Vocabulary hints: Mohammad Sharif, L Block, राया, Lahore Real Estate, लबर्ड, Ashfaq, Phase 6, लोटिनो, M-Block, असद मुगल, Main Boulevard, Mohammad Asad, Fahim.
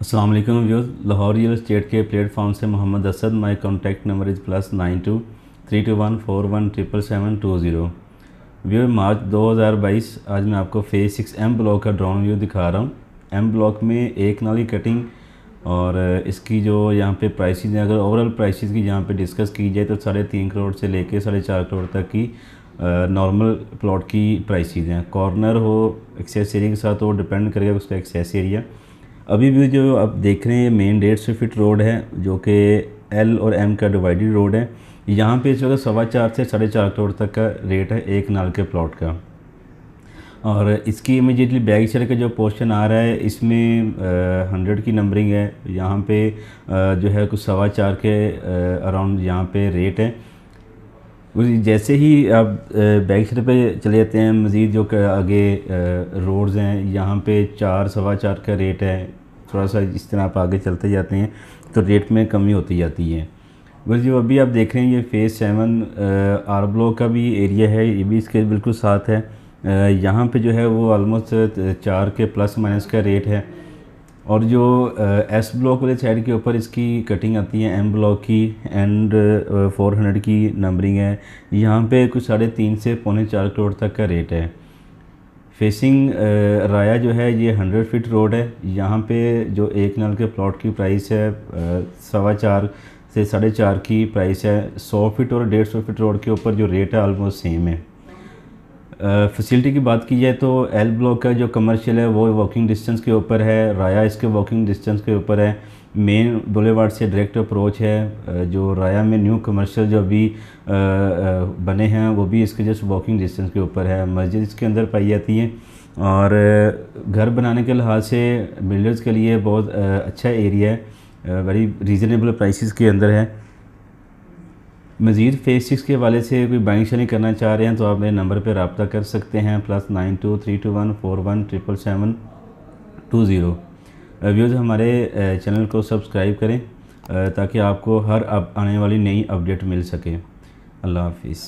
अस्सलाम वालेकुम viewers, Lahore real estate के प्लेटफॉर्म से Mohammad Asad. My contact number is +923214177720। View March 2022 आज मैं आपको Phase 6 M ब्लॉक का ड्रोन व्यू दिखा रहा हूँ। M ब्लॉक में एक नाली कटिंग और इसकी जो यहाँ पे प्राइसेज हैं, अगर ओवरऑल प्राइसेज की यहाँ पे डिस्कस की जाए तो 3.5 करोड़ से लेके 4.5 करोड़ तक की नॉर्मल प्लॉट की प्राइसेज हैं। कॉर्नर हो, एक्सेस एरिया के साथ हो, डिपेंड करेगा उसका एक्सेस एरिया। अभी भी जो आप देख रहे हैं मेन 150 फिट रोड है जो कि एल और एम का डिवाइडेड रोड है। यहाँ पे इस वक्त 4.25 से 4.5 करोड़ तक का रेट है एक नाल के प्लॉट का। और इसकी इमीडिएटली बैक साइड का जो पोर्शन आ रहा है इसमें 100 की नंबरिंग है। यहाँ पे जो है कुछ 4.25 के अराउंड यहाँ पे रेट है। जैसे ही आप बैक साइड पे चले जाते हैं, मज़ीद जो आगे रोड्स हैं यहाँ पे 4.25 का रेट है। थोड़ा सा इस तरह आप आगे चलते जाते हैं तो रेट में कमी होती जाती है। बस जो अभी आप देख रहे हैं ये Phase 7 R ब्लॉक का भी एरिया है, ये भी इसके बिल्कुल साथ है। यहाँ पे जो है वो ऑलमोस्ट 4 के ± का रेट है। और जो S ब्लॉक वाले साइड के ऊपर इसकी कटिंग आती है M ब्लॉक की एंड 400 की नंबरिंग है। यहाँ पे कुछ 3.5 से 4.25 करोड़ तक का रेट है। फेसिंग राया जो है ये 100 फिट रोड है। यहाँ पे जो एक नाल के प्लॉट की प्राइस है 4.25 से 4.5 की प्राइस है। 100 फिट और 150 फिट रोड के ऊपर जो रेट है ऑलमोस्ट सेम है। फैसिलिटी की बात की जाए तो एल ब्लॉक का जो कमर्शियल है वो वॉकिंग डिस्टेंस के ऊपर है, राया इसके वॉकिंग डिस्टेंस के ऊपर है। मेन बुलेवार्ड से डायरेक्ट अप्रोच है। जो राया में न्यू कमर्शियल जो अभी बने हैं वो भी इसके जस्ट वॉकिंग डिस्टेंस के ऊपर है। मस्जिद इसके अंदर पाई जाती है और घर बनाने के लिहाज से बिल्डर्स के लिए बहुत अच्छा एरिया है, बड़ी रीज़नेबल प्राइसेस के अंदर है। मज़ीद Phase 6 के हवाले से कोई बाइंग शेयरिंग करना चाह रहे हैं तो आप मेरे नंबर पर रब्ता कर सकते हैं +923214177720। व्यूज़ हमारे चैनल को सब्सक्राइब करें ताकि आपको हर आने वाली नई अपडेट मिल सके। अल्लाह हाफिज़।